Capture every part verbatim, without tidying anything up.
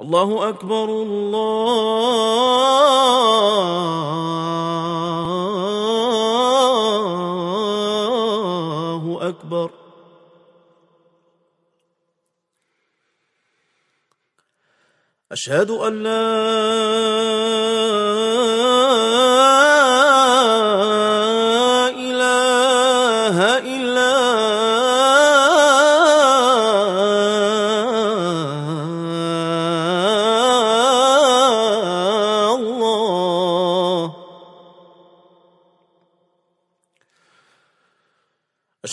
الله أكبر الله أكبر أشهد أن لا إله إلا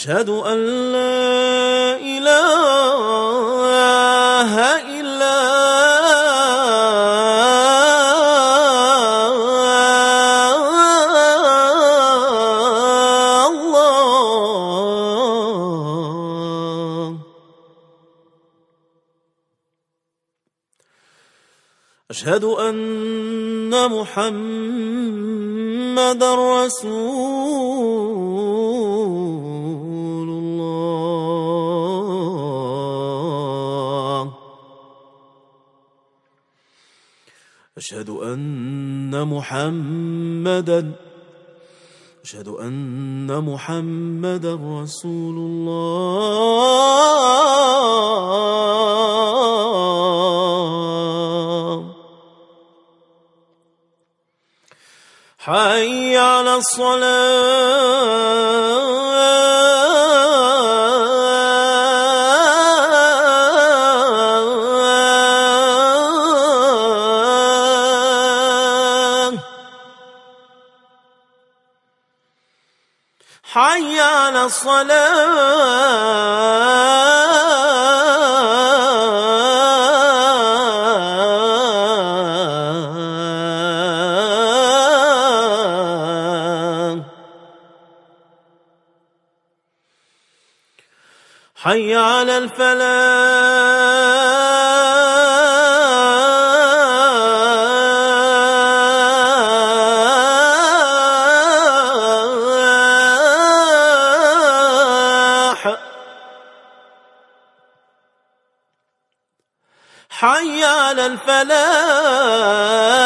أشهد أن لا إله إلا الله أشهد أن محمدا رسول أشهد أن محمدا أشهد أن محمدا رسول الله حي على الصلاة حي على الصلاة حي على الفلاح حي على الفلاح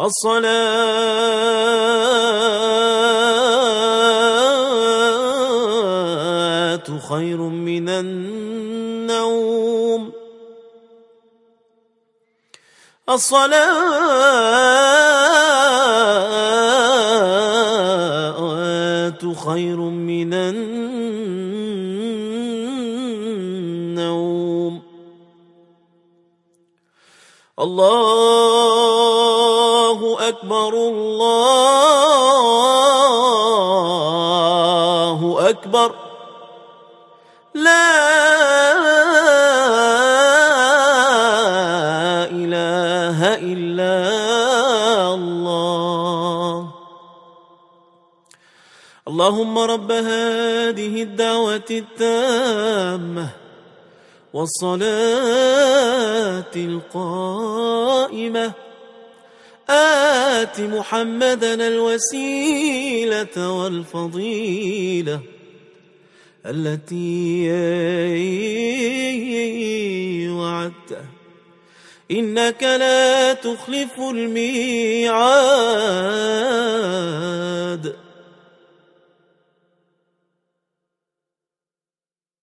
الصلاة خير من النوم الصلاة خير من النوم الله أكبر الله أكبر لا إلا الله اللهم رب هذه الدعوة التامة والصلاة القائمة آت محمدا الوسيلة والفضيلة التي وعدته إنك لا تخلف الميعاد.